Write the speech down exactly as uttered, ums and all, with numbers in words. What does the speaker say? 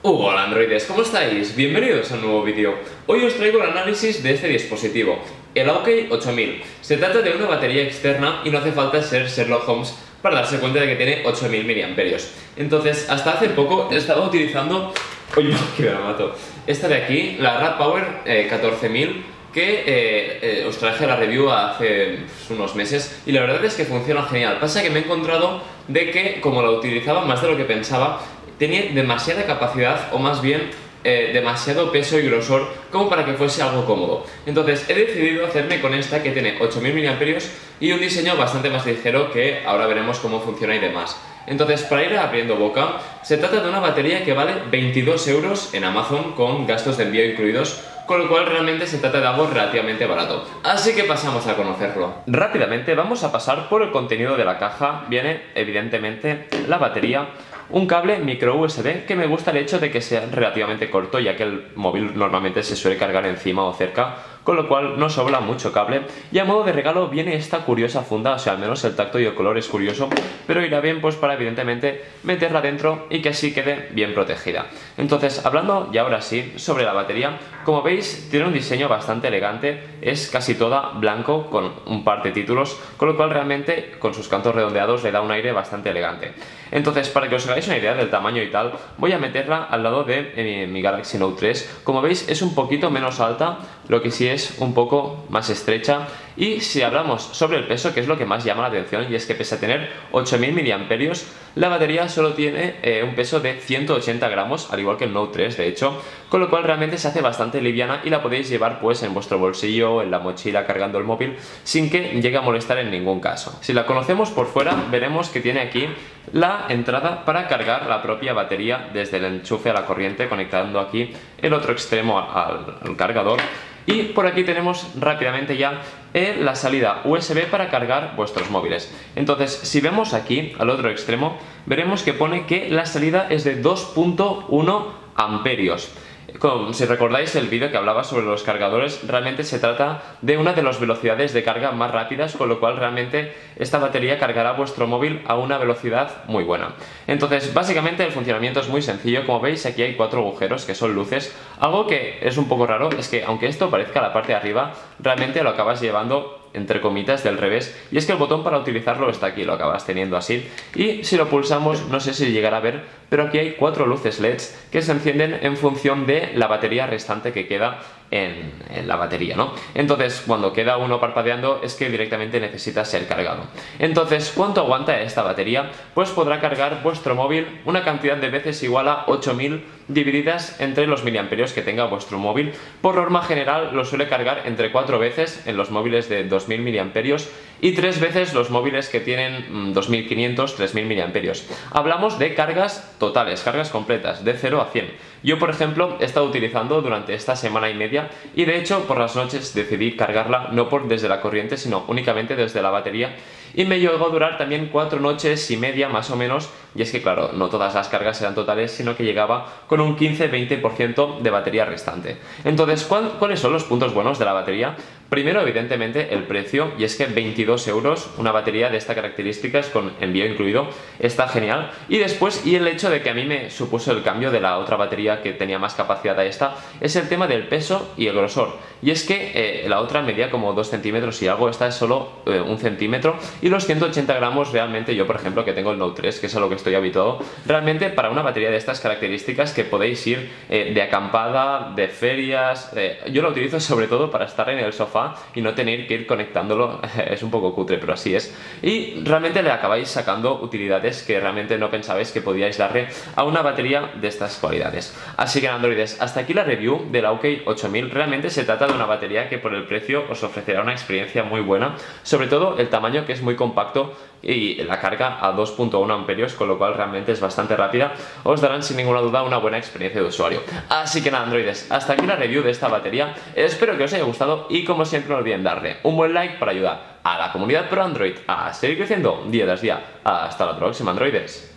Hola androides, ¿cómo estáis? Bienvenidos a un nuevo vídeo. Hoy os traigo el análisis de este dispositivo, el Aukey ocho mil. Se trata de una batería externa y no hace falta ser Sherlock Holmes para darse cuenta de que tiene ocho mil miliamperios hora. Entonces, hasta hace poco estaba utilizando... ¡Uy, que me la mato! Esta de aquí, la Rad Power eh, catorce mil, que eh, eh, os traje la review hace unos meses y la verdad es que funciona genial. Pasa que me he encontrado de que, como la utilizaba más de lo que pensaba, tenía demasiada capacidad, o más bien eh, demasiado peso y grosor como para que fuese algo cómodo. Entonces he decidido hacerme con esta que tiene ocho mil miliamperios hora y un diseño bastante más ligero que ahora veremos cómo funciona y demás. Entonces, para ir abriendo boca, se trata de una batería que vale veintidós euros en Amazon con gastos de envío incluidos, con lo cual realmente se trata de algo relativamente barato. Así que pasamos a conocerlo. Rápidamente vamos a pasar por el contenido de la caja. Viene evidentemente la batería, un cable micro U S B, que me gusta el hecho de que sea relativamente corto, ya que el móvil normalmente se suele cargar encima o cerca, con lo cual no sobra mucho cable. Y a modo de regalo viene esta curiosa funda, o sea, al menos el tacto y el color es curioso, pero irá bien pues para evidentemente meterla dentro y que así quede bien protegida. Entonces, hablando ya ahora sí sobre la batería, como veis tiene un diseño bastante elegante, es casi toda blanco con un par de títulos, con lo cual realmente con sus cantos redondeados le da un aire bastante elegante. Entonces, para que os hagáis una idea del tamaño y tal, voy a meterla al lado de eh, mi Galaxy Note tres. Como veis es un poquito menos alta, lo que sí es es un poco más estrecha. Y si hablamos sobre el peso, que es lo que más llama la atención, y es que pese a tener ocho mil miliamperios hora, la batería solo tiene eh, un peso de ciento ochenta gramos, al igual que el Note tres de hecho, con lo cual realmente se hace bastante liviana y la podéis llevar pues en vuestro bolsillo, en la mochila, cargando el móvil, sin que llegue a molestar en ningún caso. Si la conocemos por fuera, veremos que tiene aquí la entrada para cargar la propia batería desde el enchufe a la corriente, conectando aquí el otro extremo al, al cargador. Y por aquí tenemos rápidamente ya la salida U S B para cargar vuestros móviles. Entonces, si vemos aquí al otro extremo, veremos que pone que la salida es de dos punto uno amperios. Como, si recordáis el vídeo que hablaba sobre los cargadores, realmente se trata de una de las velocidades de carga más rápidas, con lo cual realmente esta batería cargará vuestro móvil a una velocidad muy buena. Entonces, básicamente el funcionamiento es muy sencillo. Como veis, aquí hay cuatro agujeros que son luces. Algo que es un poco raro es que, aunque esto parezca la parte de arriba, realmente lo acabas llevando entre comitas del revés, y es que el botón para utilizarlo está aquí, lo acabas teniendo así, y si lo pulsamos, no sé si llegará a ver, pero aquí hay cuatro luces L E Ds que se encienden en función de la batería restante que queda en, en la batería, ¿no? Entonces, cuando queda uno parpadeando es que directamente necesita ser cargado. Entonces, ¿cuánto aguanta esta batería? Pues podrá cargar vuestro móvil una cantidad de veces igual a ocho mil divididas entre los miliamperios que tenga vuestro móvil. Por norma general lo suele cargar entre cuatro veces en los móviles de dos mil miliamperios y tres veces los móviles que tienen dos mil quinientos, tres mil miliamperios. Hablamos de cargas totales, cargas completas, de cero a cien. Yo, por ejemplo, he estado utilizando durante esta semana y media y de hecho por las noches decidí cargarla no por desde la corriente, sino únicamente desde la batería, y me llegó a durar también cuatro noches y media más o menos, y es que claro, no todas las cargas eran totales, sino que llegaba con un quince a veinte por ciento de batería restante. Entonces, ¿cuáles son los puntos buenos de la batería? Primero, evidentemente, el precio, y es que veintidós euros, una batería de estas características con envío incluido, está genial. Y después, y el hecho de que a mí me supuso el cambio de la otra batería que tenía más capacidad a esta, es el tema del peso y el grosor. Y es que eh, la otra medía como dos centímetros y algo, esta es solo eh, un centímetro, y los ciento ochenta gramos realmente, yo por ejemplo que tengo el Note tres, que es a lo que estoy habituado, realmente para una batería de estas características que podéis ir eh, de acampada, de ferias, eh, yo la utilizo sobre todo para estar en el sofá y no tener que ir conectándolo, es un poco cutre pero así es, y realmente le acabáis sacando utilidades que realmente no pensabais que podíais darle a una batería de estas cualidades. Así que androides, hasta aquí la review del Aukey ocho mil. Realmente se trata de una batería que por el precio os ofrecerá una experiencia muy buena, sobre todo el tamaño, que es muy compacto, y la carga a dos punto uno amperios, con lo cual realmente es bastante rápida, os darán sin ninguna duda una buena experiencia de usuario. Así que nada androides, hasta aquí la review de esta batería, espero que os haya gustado y como siempre no olviden darle un buen like para ayudar a la comunidad pro Android a seguir creciendo día tras día. Hasta la próxima androides.